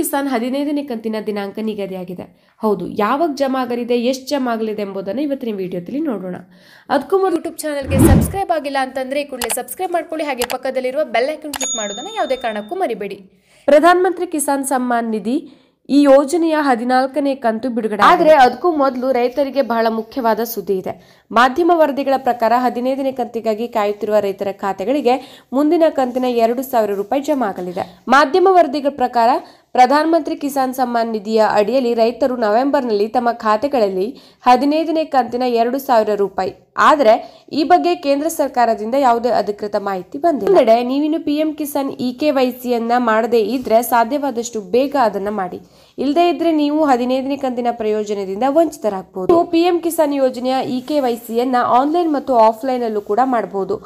ಕಿಸಾನ್ 15ನೇ ಕಂತಿನ ದಿನಾಂಕ ನಿಗದಿಯಾಗಿದೆ. ಹೌದು, ಯಾವಾಗ ಜಮಾ ಆಗಲಿದೆ, ಎಷ್ಟು ಜಮಾ ಆಗಲಿದೆ ಎಂಬುದನ್ನು ಇವತ್ತಿನ ವಿಡಿಯೋದಲ್ಲಿ ನೋಡೋಣ. ಅದಕ್ಕೂ ಮೊದಲು ಯೂಟ್ಯೂಬ್ ಚಾನೆಲ್ಗೆ ಸಬ್ಸ್ಕ್ರೈಬ್ ಆಗಿಲ್ಲ ಅಂತಂದ್ರೆ ಕೂಡಲೇ ಸಬ್ಸ್ಕ್ರೈಬ್ ಮಾಡ್ಕೊಳ್ಳಿ. ಹಾಗೆ ಪಕ್ಕದಲ್ಲಿರುವ ಬೆಲ್ ಐಕಾನ್ ಕ್ಲಿಕ್ ಮಾಡೋದನ್ನ ಯಾವುದೇ ಕಾರಣಕ್ಕೂ ಮರಿಬೇಡಿ. ಪ್ರಧಾನಮಂತ್ರಿ ಕಿಸಾನ್ ಸಮ್ಮಾನ್ ನಿಧಿ ಈ ಯೋಜನೆಯ 14ನೇ ಕಂತು ಬಿಡುಗಡೆ. ಆದರೆ ಅದಕ್ಕೂ ಮೊದಲು ರೈತರಿಗೆ ಬಹಳ ಮುಖ್ಯವಾದ ಸುದ್ದಿ ಇದೆ. ಮಾಧ್ಯಮ ವರದಿಗಳ ಪ್ರಕಾರ 15ನೇ ಕಂತಿಗಾಗಿ ಕಾಯುತ್ತಿರುವ ರೈತರ ಖಾತೆಗಳಿಗೆ ಮುಂದಿನ ಕಂತಿನ 2,000 ರೂಪಾಯಿ ಜಮಾ ಆಗಲಿದೆ. ಮಾಧ್ಯಮ ವರದಿಗಳ ಪ್ರಕಾರ ಪ್ರಧಾನಮಂತ್ರಿ ಕಿಸಾನ್ ಸಮ್ಮಾನ್ ನಿಧಿಯ ಅಡಿಯಲ್ಲಿ ರೈತರು ನವೆಂಬರ್ನಲ್ಲಿ ತಮ್ಮ ಖಾತೆಗಳಲ್ಲಿ 15ನೇ ಕಂತಿನ 2,000 ರೂಪಾಯಿ. ಆದರೆ ಈ ಬಗ್ಗೆ ಕೇಂದ್ರ ಸರ್ಕಾರದಿಂದ ಯಾವುದೇ ಅಧಿಕೃತ ಮಾಹಿತಿ ಬಂದಿಲ್ಲ. ಒಂದೆಡೆ ನೀವಿನ್ನು ಪಿಎಂ ಕಿಸಾನ್ eKYC ಅನ್ನ ಮಾಡದೇ ಇದ್ರೆ ಸಾಧ್ಯವಾದಷ್ಟು ಬೇಗ ಅದನ್ನ ಮಾಡಿ. ಇಲ್ಲದೇ ಇದ್ರೆ ನೀವು 15ನೇ ಕಂತಿನ ಪ್ರಯೋಜನದಿಂದ ವಂಚಿತರಾಗಬಹುದು. ಪಿಎಂ ಕಿಸಾನ್ ಯೋಜನೆಯ eKYC ಅನ್ನ ಆನ್ಲೈನ್ ಮತ್ತು ಆಫ್ಲೈನ್ ಅಲ್ಲೂ ಕೂಡ ಮಾಡಬಹುದು.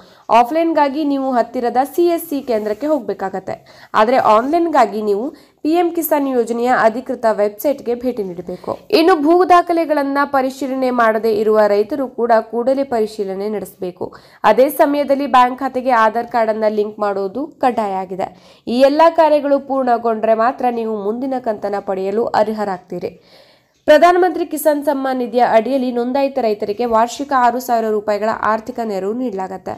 ಆಫ್ಲೈನ್ಗಾಗಿ ನೀವು ಹತ್ತಿರದ CSC ಕೇಂದ್ರಕ್ಕೆ ಹೋಗಬೇಕಾಗತ್ತೆ. ಆದರೆ ಆನ್ಲೈನ್ಗಾಗಿ ನೀವು ಪಿಎಂ ಕಿಸಾನ್ ಯೋಜನೆಯ ಅಧಿಕೃತ ವೆಬ್ಸೈಟ್ಗೆ ಭೇಟಿ ನೀಡಬೇಕು. ಇನ್ನು ಭೂ ದಾಖಲೆಗಳನ್ನ ಪರಿಶೀಲನೆ ಮಾಡದೇ ಇರುವ ರೈತರು ಕೂಡ ಕೂಡಲೇ ಪರಿಶೀಲನೆ ನಡೆಸಬೇಕು. ಅದೇ ಸಮಯದಲ್ಲಿ ಬ್ಯಾಂಕ್ ಖಾತೆಗೆ ಆಧಾರ್ ಕಾರ್ಡ್ ಅನ್ನ ಲಿಂಕ್ ಮಾಡೋದು ಕಡ್ಡಾಯ ಆಗಿದೆ. ಈ ಎಲ್ಲಾ ಕಾರ್ಯಗಳು ಪೂರ್ಣಗೊಂಡ್ರೆ ಮಾತ್ರ ನೀವು ಮುಂದಿನ ಕಂತನ ಪಡೆಯಲು ಅರ್ಹರಾಗ್ತೀರಿ. ಪ್ರಧಾನಮಂತ್ರಿ ಕಿಸಾನ್ ಸಮ್ಮಾನ್ ನಿಧಿಯ ಅಡಿಯಲ್ಲಿ ನೋಂದಾಯಿತ ರೈತರಿಗೆ ವಾರ್ಷಿಕ 6,000 ರೂಪಾಯಿಗಳ ಆರ್ಥಿಕ ನೆರವು ನೀಡಲಾಗುತ್ತೆ.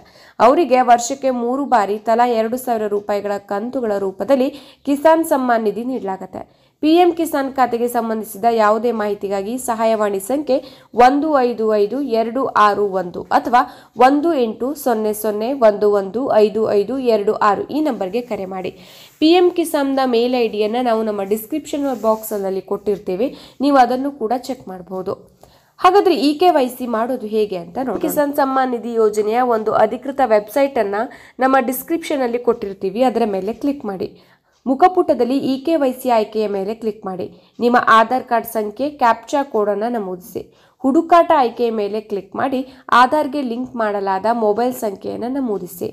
ಅವರಿಗೆ ವರ್ಷಕ್ಕೆ 3 ಬಾರಿ ತಲಾ 2,000 ರೂಪಾಯಿಗಳ ಕಂತುಗಳ ರೂಪದಲ್ಲಿ ಕಿಸಾನ್ ಸಮ್ಮಾನ್ ನಿಧಿ ನೀಡಲಾಗುತ್ತೆ. ಪಿಎಂ ಕಿಸಾನ್ ಖಾತೆಗೆ ಸಂಬಂಧಿಸಿದ ಯಾವುದೇ ಮಾಹಿತಿಗಾಗಿ ಸಹಾಯವಾಣಿ ಸಂಖ್ಯೆ 155261 ಅಥವಾ 1800115526 ಈ ನಂಬರ್ಗೆ ಕರೆ ಮಾಡಿ. ಪಿಎಂ ಕಿಸಾನ್ನ ಮೇಲ್ ಐಡಿಯನ್ನು ನಾವು ನಮ್ಮ ಡಿಸ್ಕ್ರಿಪ್ಷನ್ ಬಾಕ್ಸ್ನಲ್ಲಿ ಕೊಟ್ಟಿರ್ತೀವಿ. ನೀವು ಅದನ್ನು ಕೂಡ ಚೆಕ್ ಮಾಡಬಹುದು. ಹಾಗಾದ್ರೆ eKYC ಮಾಡೋದು ಹೇಗೆ ಅಂತ ನೋಡಿ. ಕಿಸಾನ್ ಸಮ್ಮಾನ್ ನಿಧಿ ಯೋಜನೆಯ ಒಂದು ಅಧಿಕೃತ ವೆಬ್ಸೈಟ್ ಅನ್ನ ನಮ್ಮ ಡಿಸ್ಕ್ರಿಪ್ಷನ್ ಅಲ್ಲಿ ಕೊಟ್ಟಿರ್ತೀವಿ. ಅದರ ಮೇಲೆ ಕ್ಲಿಕ್ ಮಾಡಿ. ಮುಖಪುಟದಲ್ಲಿ eKYC ಆಯ್ಕೆಯ ಮೇಲೆ ಕ್ಲಿಕ್ ಮಾಡಿ. ನಿಮ್ಮ ಆಧಾರ್ ಕಾರ್ಡ್ ಸಂಖ್ಯೆ, ಕ್ಯಾಪ್ಚಾ ಕೋಡನ್ನು ನಮೂದಿಸಿ. ಹುಡುಕಾಟ ಆಯ್ಕೆಯ ಮೇಲೆ ಕ್ಲಿಕ್ ಮಾಡಿ. ಆಧಾರ್ಗೆ ಲಿಂಕ್ ಮಾಡಲಾದ ಮೊಬೈಲ್ ಸಂಖ್ಯೆಯನ್ನು ನಮೂದಿಸಿ.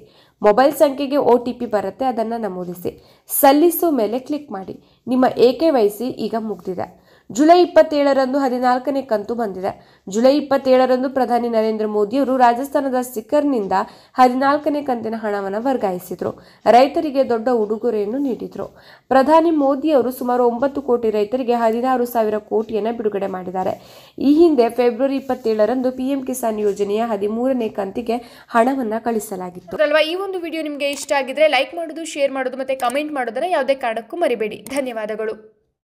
ಮೊಬೈಲ್ ಸಂಖ್ಯೆಗೆ OTP ಬರುತ್ತೆ, ಅದನ್ನು ನಮೂದಿಸಿ. ಸಲ್ಲಿಸು ಮೇಲೆ ಕ್ಲಿಕ್ ಮಾಡಿ. ನಿಮ್ಮ eKYC ಈಗ ಮುಗಿದಿದೆ. ಜುಲೈ 27ರಂದು 14ನೇ ಕಂತು ಬಂದಿದೆ. ಜುಲೈ 27ರಂದು ಪ್ರಧಾನಿ ನರೇಂದ್ರ ಮೋದಿಯವರು ರಾಜಸ್ಥಾನದ ಸಿಕ್ಕರ್ನಿಂದ 14ನೇ ಕಂತಿನ ಹಣವನ್ನು ವರ್ಗಾಯಿಸಿದರು. ರೈತರಿಗೆ ದೊಡ್ಡ ಉಡುಗೊರೆಯನ್ನು ನೀಡಿದರು. ಪ್ರಧಾನಿ ಮೋದಿಯವರು ಸುಮಾರು 9 ಕೋಟಿ ರೈತರಿಗೆ 16,000 ಕೋಟಿಯನ್ನು ಬಿಡುಗಡೆ ಮಾಡಿದ್ದಾರೆ. ಈ ಹಿಂದೆ ಫೆಬ್ರವರಿ 27ರಂದು ಪಿಎಂ ಕಿಸಾನ್ ಯೋಜನೆಯ 13ನೇ ಕಂತಿಗೆ ಹಣವನ್ನು ಕಳಿಸಲಾಗಿತ್ತು ಅಲ್ವಾ. ಈ ಒಂದು ವಿಡಿಯೋ ನಿಮಗೆ ಇಷ್ಟ ಆಗಿದ್ರೆ ಲೈಕ್ ಮಾಡೋದು, ಶೇರ್ ಮಾಡೋದು ಮತ್ತೆ ಕಮೆಂಟ್ ಮಾಡೋದನ್ನ ಯಾವುದೇ ಕಾರಣಕ್ಕೂ ಮರಿಬೇಡಿ. ಧನ್ಯವಾದಗಳು.